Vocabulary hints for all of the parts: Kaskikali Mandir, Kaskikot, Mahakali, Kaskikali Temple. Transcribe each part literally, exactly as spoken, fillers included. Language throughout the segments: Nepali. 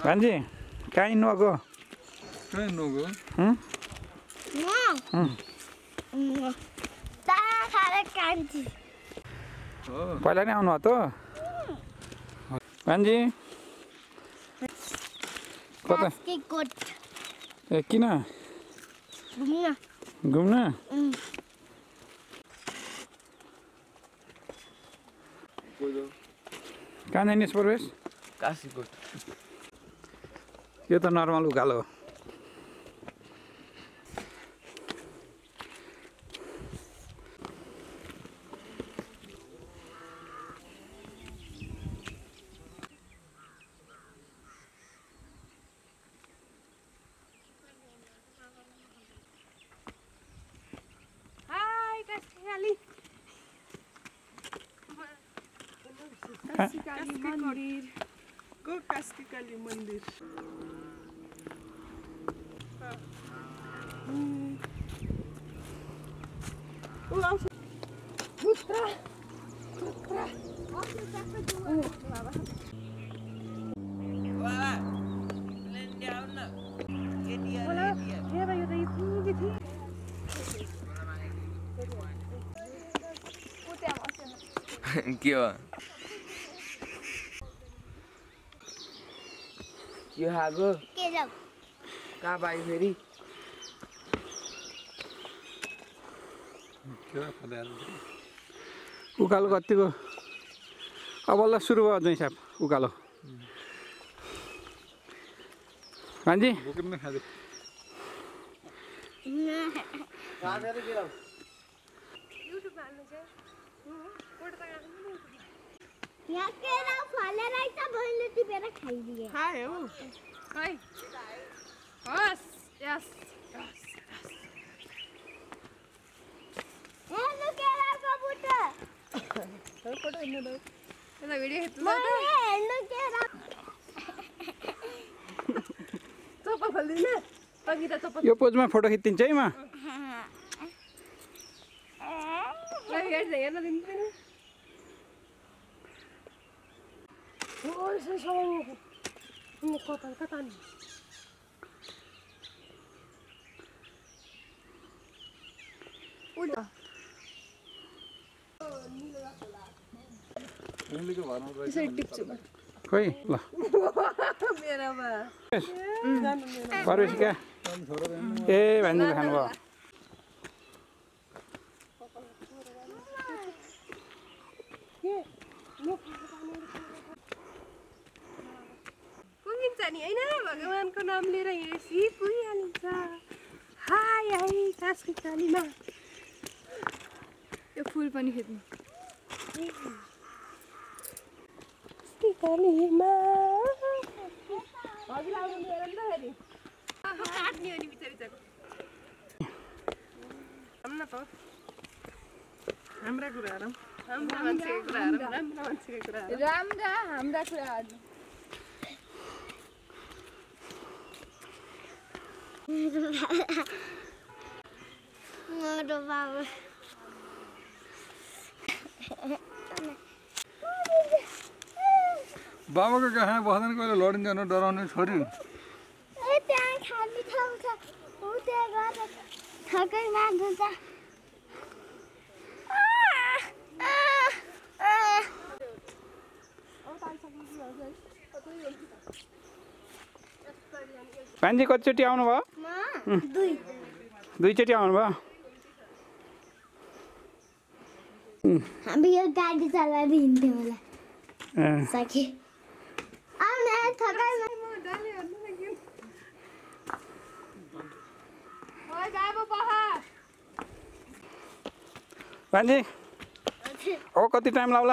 Kanji, can no go? Can no go? Hmm? No. Hmm. Kanji. Oh. Pala na ano to? Kanji. Kaskikot. Eh, kina? Gumna. Gumna? Hmm. Can any service? Kaskikot. This is normal ugalo. Hi, Kaskikali. Kaskikali Mandir. Go Kaskikali Mandir. You have go. Come by very. Ukalo kati ko. Awala suruwa din siya. Ukalo. Kanji. Bukim na kadi. Hi. Hi. Yes. Yes. Yes. Look at that. Is the video hit the look You pose my photo hit in Jaima. This is a tip. Hey, la. Mera ba. Parveshika. Hey, bandu khanwa. Ye, no. Kungin chani aina Bhagwan ko naam lera yesi puri halincha. Hi, hi, Kaskikali ma. Yo phul pani khidnu. Kalima. बाबा का कहा है बहादुर को लॉर्ड ने जानो डराने छोड़ी ए त्यां खाली खाऊ था वो ते गाता थके मार दूंगा आ आ पांजी कच्चटी आउनु भयो म दुई दुई चटी आउनु भयो हम यो गाडी चलादै हिँड्थे होला साकी Panji, oh, how much time will it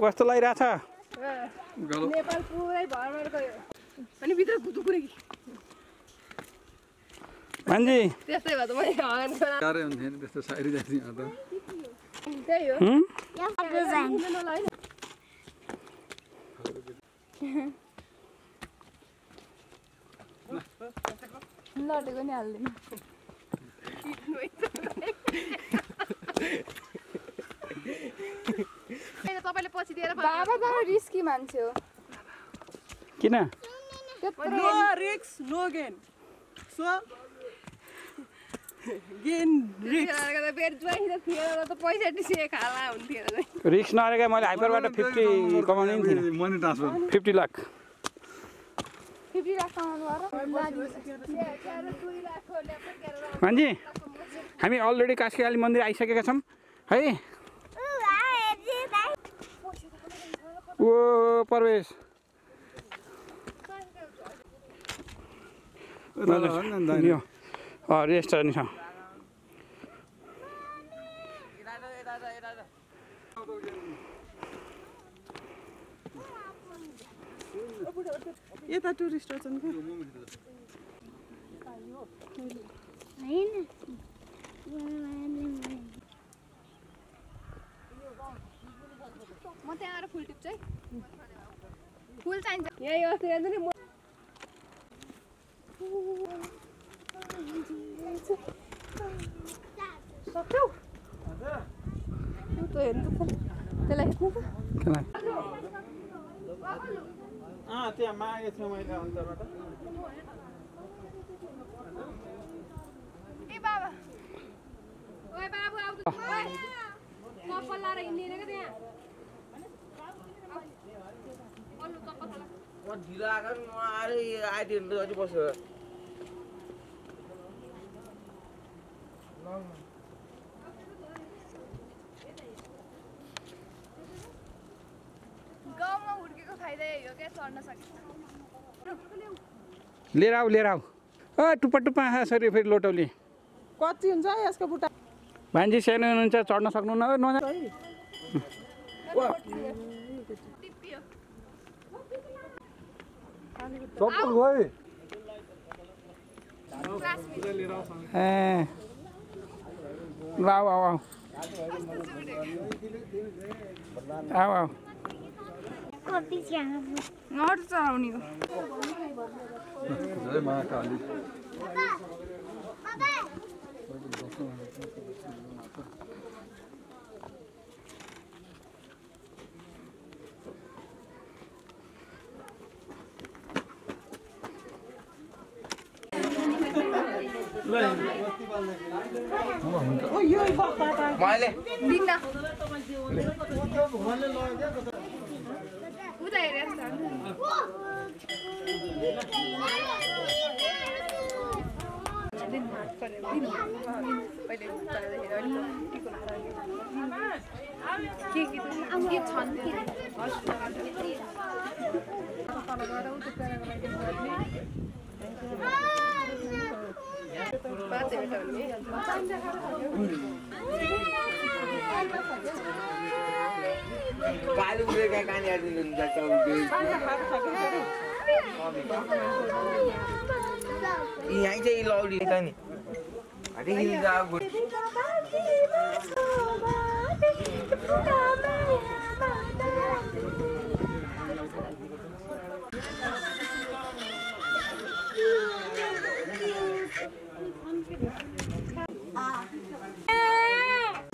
कस्तो लागिराछ नेपाल पुरै भरभर गयो अनि भित्र गुदुकुरे कि मान्छे त्यस्तै भयो त मैले हगान गरे गरे हुन्छ नि त्यस्तो साइरी जान्छ नि त त्यही हो या सबै जान्छ नडको नि हाल्दिनु तपाईले पछि दिएर बाबा त रिस्की मान्छे हो किन नो रिक्स नो गेन सो गेन रिक्स गरेर बेर जुवाइ त थिएन त पैसा दिसे खाला हुन्थ्यो रिक्स नरेका मैले हाइपरबाट पचास कमाउनै थिएन मनी ट्रान्सफर पचास लाख पचास लाख कमाउनु मान्छे हामी अलरेडी कास्कीकाली मन्दिर आइसकेका छौं है ओ परवेश रेस्ट छ नि छ यता टुरिस्ट छन् के हैन म त्यहाँ आएर फुल टिप चाहिँ फुल चाहिन्छ यही हो त्यो नि म सक्यौ हजुर त्यो त हेर्नु त त्यसलाई हेर्नु त आ त्यहाँ मागे छ मैले अन्तरबाट ए बाबा ओए बाबु आउ त कपाल लाएर हिँड्ने के त्यहाँ ढिला आएर नआएर आइदिनु अझै बस गाउँमा हुर्केको फाइदा यही हो क्या चढ्न सकिन्छ लिएर आऊ लिएर आऊ ओ टुप्पा टुप्पा यसरी फेरि लोटाउली कति हुन्छ यसको बुटा भान्जी सानो हुनुहुन्छ चढ्न सक्नु न न चप्पल गए ए लाओ आओ आओ आओ आओ कति चाहिँ नट चलाउने हो जय महाकाली बाबा मैले दिन्न उता हेरेछ दिन मार्क गरे दिन पहिले उता हेरे अलि टिको के के के छन् के अस्पताल गएर उता प्याराग्लाइडिङ गर्ने यहीँ चाहिँ लौडी त नि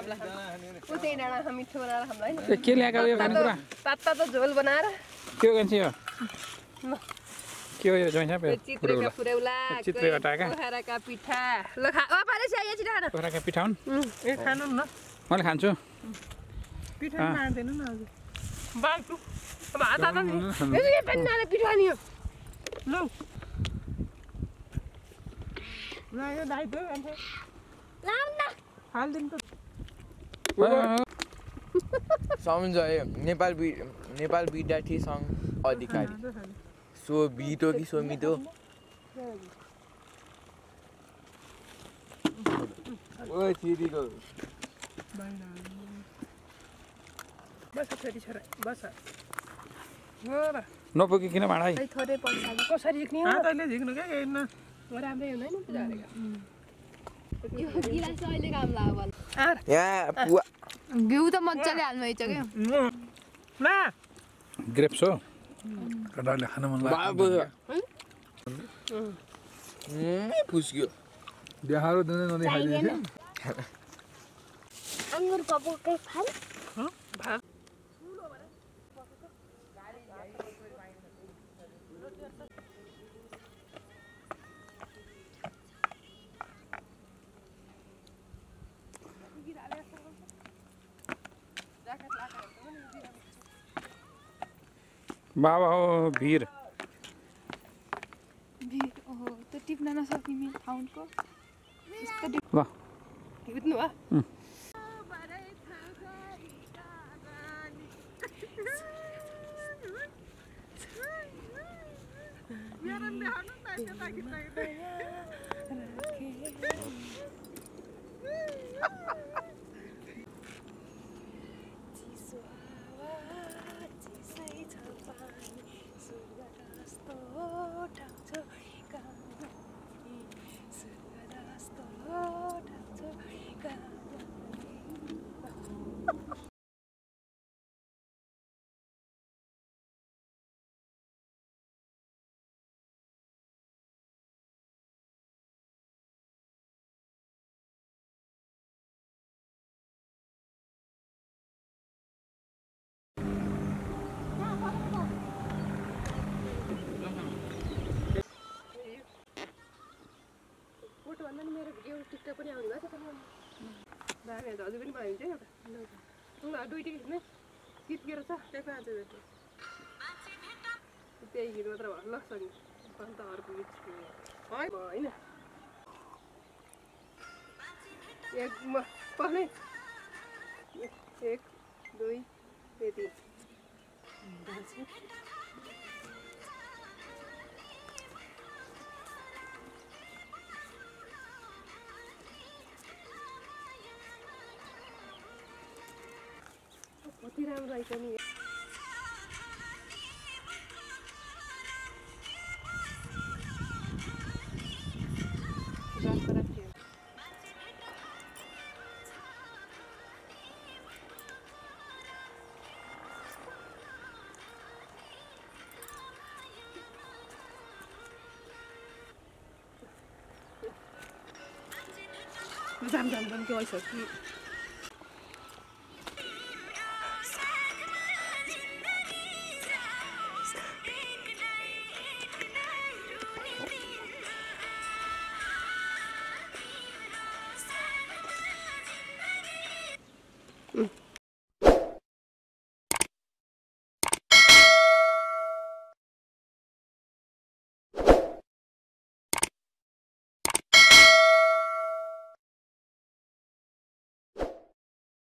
हमला उतै डाँडा हामी थोरा हमला हैन त्यो के ल्याका यो खानेकुरा तात्ता त झोल बनाएर के गन्छ यो के हो यो जइना पे चित्रका पुरेउला चित्रका पोखराका पिठा ल खा ओ पाले छ यो चिठा खान पोखराका पिठा हुन ए खानु न म खान्छु पिठा खान्दिनु न हजुर बाल्टु अब आता त नि यो पेन्नाले पिठा नि लौ ना यो दाइ दो अनि लाउ न हाल दिन साउन्ड जाए नेपाल बी नेपाल बी डाठी सॉन्ग अधिकारी सो बीटो की सो मितो ओए चीदी को बस छोरी छोरा बस न नपकी किन भाडाई थोरै पैसा कसरी झिक्ने हो तैले झिक्नु के हैन राम्रै हुँदैन नि जारेगा यो गिलास अहिले काम लाग्यो यार या पुवा घिउ त मज्जाले हाल्नु हैछ के मा ग्रेप्स हो कडाले खान मन लाग्यो ए पुस्क्यो बिहारो दिन नले खाइदिएछ अंगुर पपको फल ह भात बाबा हो भीर भीर ओ तो टिप्न नसक्ने मि फाउन्ड को वाह हिड्नु वाह बारे थागा इटागानी यारन देहानु ताके ताके ताके टिकटक पनि आउनु भयो त म दामी हजुर पनि भइन्छ नि त ल दुईटी किन गीत गएर छ त्यही पाँच जति मान्छे भेट त्यही गीत मात्र भन्न सक्छ पनि त अरु गीत है हैन एक म पढ्ने एक दुई त्यति कति राम्रो आइछ नि जाम जाम जाम के आइसक्यो